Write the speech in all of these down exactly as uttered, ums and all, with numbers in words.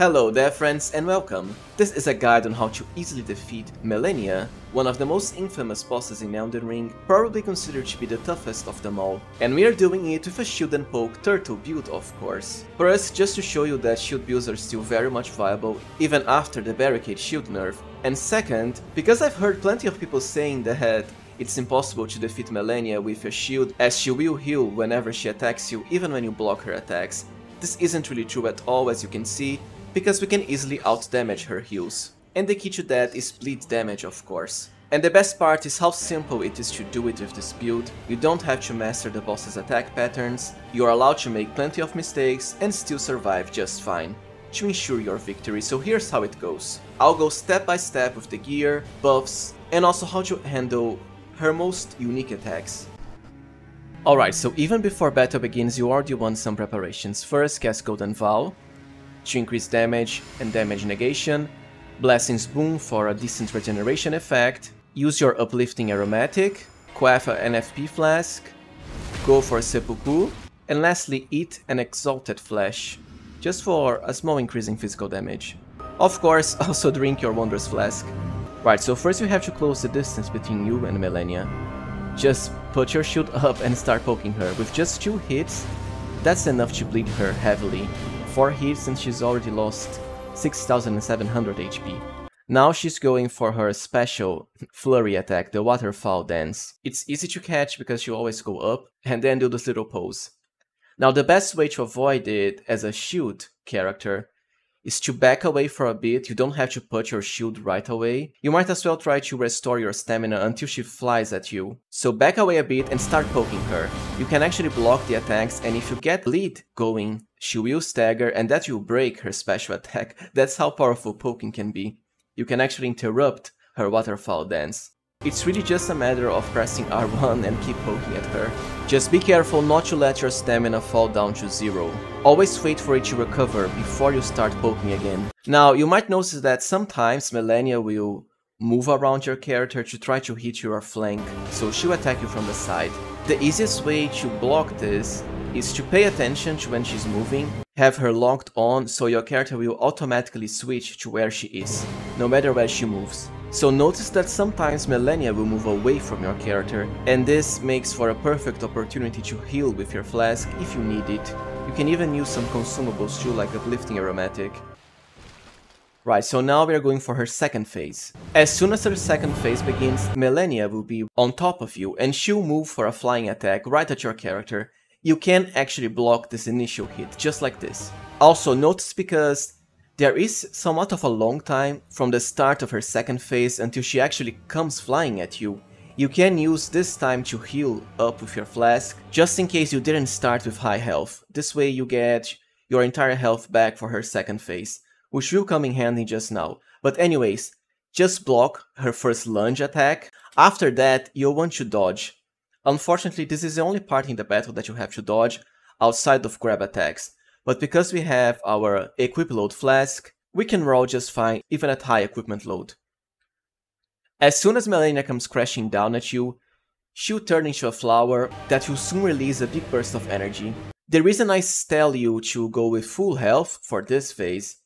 Hello there friends and welcome! This is a guide on how to easily defeat Malenia, one of the most infamous bosses in Elden Ring, probably considered to be the toughest of them all. And we are doing it with a shield and poke turtle build of course. Plus, just to show you that shield builds are still very much viable, even after the barricade shield nerf. And second, because I've heard plenty of people saying that it's impossible to defeat Malenia with a shield as she will heal whenever she attacks you, even when you block her attacks. This isn't really true at all, as you can see, because we can easily out-damage her heals. And the key to that is bleed damage, of course. And the best part is how simple it is to do it with this build. You don't have to master the boss's attack patterns, you are allowed to make plenty of mistakes and still survive just fine, to ensure your victory. So here's how it goes. I'll go step by step with the gear, buffs, and also how to handle her most unique attacks. Alright, so even before battle begins you already want some preparations. First, cast Golden Vow to increase damage and damage negation, Blessing's Boon for a decent regeneration effect, use your Uplifting Aromatic, quaff a N F P flask, go for a seppuku, and lastly eat an exalted flesh, just for a small increase in physical damage. Of course, also drink your wondrous flask. Right, so first you have to close the distance between you and Malenia. Just put your shield up and start poking her. With just two hits, that's enough to bleed her heavily. four hits and she's already lost six thousand seven hundred H P. Now she's going for her special flurry attack, the waterfowl dance. It's easy to catch because you always go up and then do this little pose. Now the best way to avoid it as a shield character is to back away for a bit. You don't have to put your shield right away. You might as well try to restore your stamina until she flies at you. So back away a bit and start poking her. You can actually block the attacks, and if you get bleed going, she will stagger and that will break her special attack. That's how powerful poking can be. You can actually interrupt her waterfowl dance. It's really just a matter of pressing R one and keep poking at her. Just be careful not to let your stamina fall down to zero. Always wait for it to recover before you start poking again. Now, you might notice that sometimes Malenia will move around your character to try to hit your flank, so she'll attack you from the side. The easiest way to block this is to pay attention to when she's moving, have her locked on so your character will automatically switch to where she is, no matter where she moves. So notice that sometimes Malenia will move away from your character, and this makes for a perfect opportunity to heal with your flask if you need it. You can even use some consumables too, like Uplifting Aromatic. Right, so now we are going for her second phase. As soon as her second phase begins, Malenia will be on top of you and she'll move for a flying attack right at your character. You can actually block this initial hit, just like this. Also notice, because there is somewhat of a long time from the start of her second phase until she actually comes flying at you, you can use this time to heal up with your flask, just in case you didn't start with high health. This way you get your entire health back for her second phase, which will come in handy just now. But anyways, just block her first lunge attack. After that, you'll want to dodge. Unfortunately, this is the only part in the battle that you have to dodge outside of grab attacks, but because we have our equip load flask, we can roll just fine even at high equipment load. As soon as Malenia comes crashing down at you, she'll turn into a flower that will soon release a big burst of energy. The reason I tell you to go with full health for this phase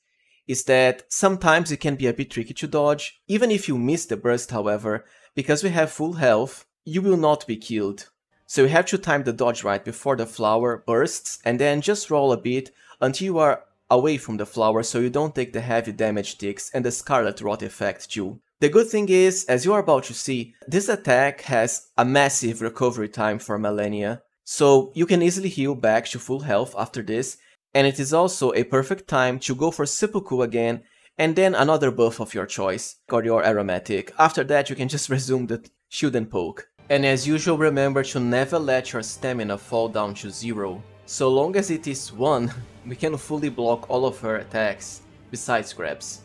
is that sometimes it can be a bit tricky to dodge, even if you miss the burst. However, because we have full health, you will not be killed. So you have to time the dodge right before the flower bursts, and then just roll a bit until you are away from the flower so you don't take the heavy damage ticks and the Scarlet Rot effect too. The good thing is, as you are about to see, this attack has a massive recovery time for Malenia, so you can easily heal back to full health after this, and it is also a perfect time to go for seppuku again and then another buff of your choice or your aromatic. After that you can just resume the shield and poke. And as usual, remember to never let your stamina fall down to zero. So long as it is one, we can fully block all of her attacks, besides grabs.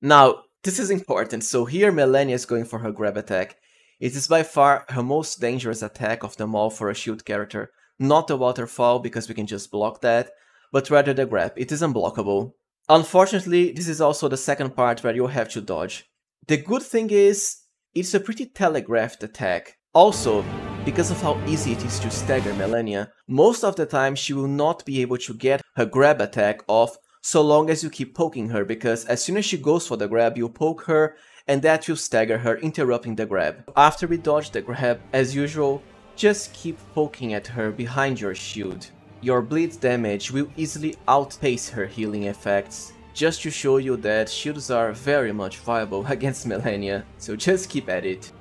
Now, this is important, so here Malenia is going for her grab attack. It is by far her most dangerous attack of them all for a shield character. Not the waterfall, because we can just block that, but rather the grab. It is unblockable. Unfortunately, this is also the second part where you have to dodge. The good thing is, it's a pretty telegraphed attack. Also, because of how easy it is to stagger Malenia, most of the time she will not be able to get her grab attack off so long as you keep poking her, because as soon as she goes for the grab, you poke her and that will stagger her, interrupting the grab. After we dodge the grab, as usual, just keep poking at her behind your shield. Your bleed damage will easily outpace her healing effects, just to show you that shields are very much viable against Malenia, so just keep at it.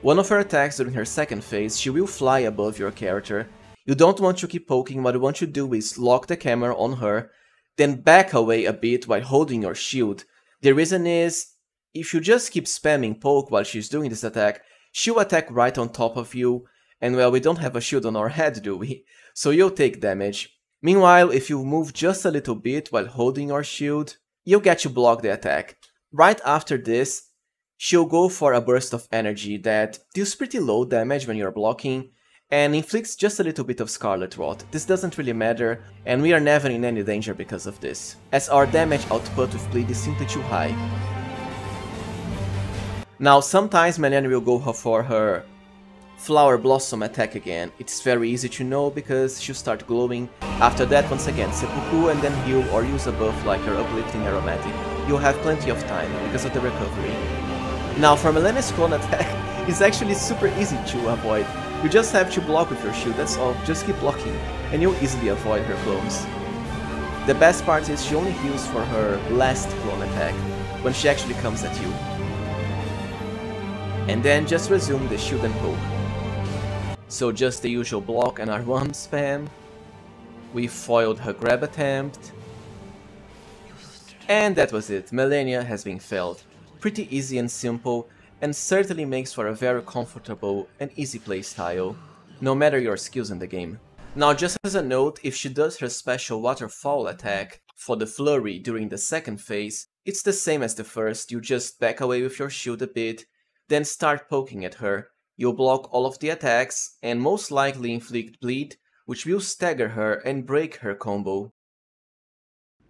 One of her attacks during her second phase, she will fly above your character. You don't want to keep poking, what you want to do is lock the camera on her, then back away a bit while holding your shield. The reason is, if you just keep spamming poke while she's doing this attack, she'll attack right on top of you, and well, we don't have a shield on our head, do we? So you'll take damage. Meanwhile, if you move just a little bit while holding your shield, you'll get to block the attack. Right after this, she'll go for a burst of energy that deals pretty low damage when you're blocking, and inflicts just a little bit of Scarlet Rot. This doesn't really matter, and we are never in any danger because of this, as our damage output with bleed is simply too high. Now, sometimes Malenia will go for her Flower Blossom attack again. It's very easy to know because she'll start glowing. After that, once again, seppuku, and then heal or use a buff like her Uplifting Aromatic. You'll have plenty of time because of the recovery. Now, for Malenia's clone attack, it's actually super easy to avoid. You just have to block with your shield, that's all. Just keep blocking, and you'll easily avoid her clones. The best part is she only heals for her last clone attack, when she actually comes at you. And then just resume the shield and poke. So just the usual block and R one spam. We foiled her grab attempt. And that was it. Malenia has been failed. Pretty easy and simple, and certainly makes for a very comfortable and easy playstyle, no matter your skills in the game. Now, just as a note, if she does her special waterfowl attack for the flurry during the second phase, it's the same as the first. You just back away with your shield a bit, then start poking at her. You'll block all of the attacks, and most likely inflict bleed, which will stagger her and break her combo.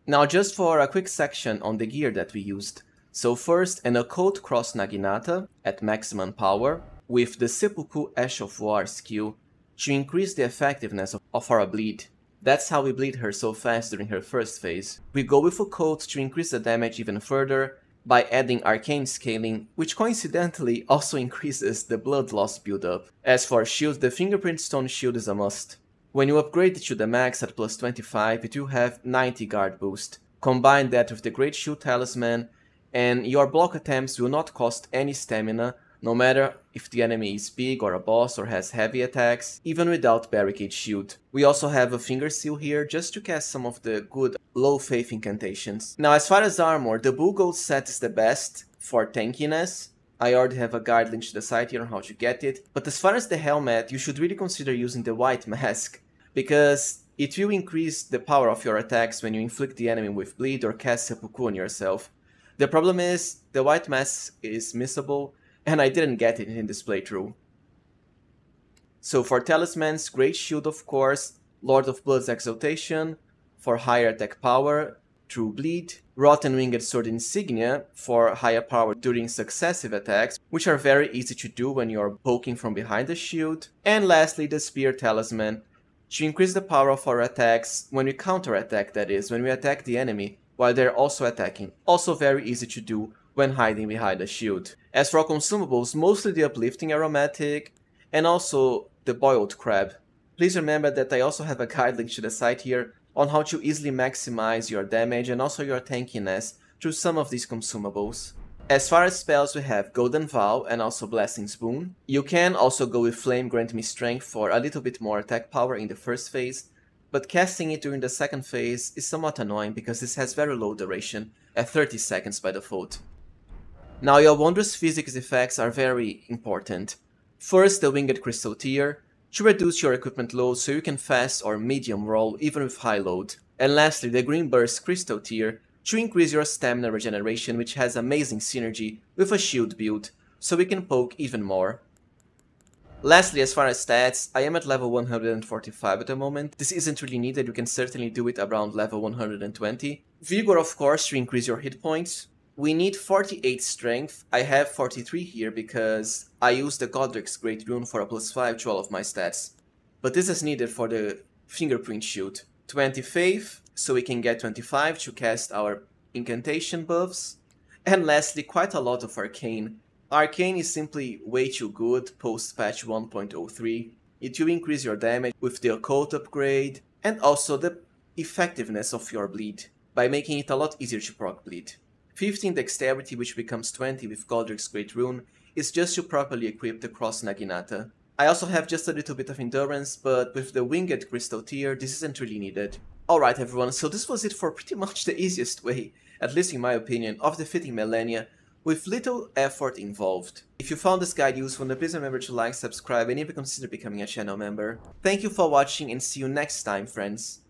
Now, just for a quick section on the gear that we used. So first, an Occult Cross Naginata at maximum power, with the Seppuku Ash of War skill, to increase the effectiveness of our bleed. That's how we bleed her so fast during her first phase. We go with Occult to increase the damage even further, by adding arcane scaling, which coincidentally also increases the blood loss buildup. As for shield, the fingerprint stone shield is a must. When you upgrade it to the max at plus twenty-five, it will have ninety guard boost. Combine that with the Great Shield Talisman, and your block attempts will not cost any stamina, no matter if the enemy is big or a boss or has heavy attacks, even without barricade shield. We also have a finger seal here, just to cast some of the good low faith incantations. Now, as far as armor, the Bull Goat set is the best for tankiness. I already have a guide linked to the site here on how to get it. But as far as the helmet, you should really consider using the white mask, because it will increase the power of your attacks when you inflict the enemy with bleed or cast seppuku on yourself. The problem is, the white mask is missable, and I didn't get it in this playthrough. So for talismans, Great Shield of course, Lord of Blood's Exaltation for higher attack power through bleed, Rotten Winged Sword Insignia for higher power during successive attacks, which are very easy to do when you're poking from behind the shield, and lastly the Spear Talisman to increase the power of our attacks when we counter-attack, that is, when we attack the enemy while they're also attacking, also very easy to do when hiding behind a shield. As for consumables, mostly the Uplifting Aromatic and also the Boiled Crab. Please remember that I also have a guide link to the site here on how to easily maximize your damage and also your tankiness through some of these consumables. As far as spells, we have Golden Vow and also Blessing's Boon. You can also go with Flame Grant Me Strength for a little bit more attack power in the first phase, but casting it during the second phase is somewhat annoying because this has very low duration at thirty seconds by default. Now, your wondrous physics effects are very important. First, the winged crystal tear, to reduce your equipment load so you can fast or medium roll even with high load. And lastly, the green burst crystal tear, to increase your stamina regeneration, which has amazing synergy with a shield build, so we can poke even more. Lastly, as far as stats, I am at level one hundred forty-five at the moment. This isn't really needed, you can certainly do it around level one hundred twenty. Vigor, of course, to increase your hit points. We need forty-eight strength. I have forty-three here because I used the Godrick's Great Rune for a plus five to all of my stats. But this is needed for the fingerprint shield, twenty faith, so we can get twenty-five to cast our incantation buffs. And lastly, quite a lot of Arcane. Arcane is simply way too good post-patch one point oh three. It will increase your damage with the occult upgrade, and also the effectiveness of your bleed, by making it a lot easier to proc bleed. fifteen dexterity, which becomes twenty with Godrick's Great Rune, is just to properly equip the cross Naginata. I also have just a little bit of endurance, but with the winged crystal tier, this isn't really needed. Alright everyone, so this was it for pretty much the easiest way, at least in my opinion, of defeating Malenia, with little effort involved. If you found this guide useful, then please remember to like, subscribe, and even consider becoming a channel member. Thank you for watching, and see you next time, friends.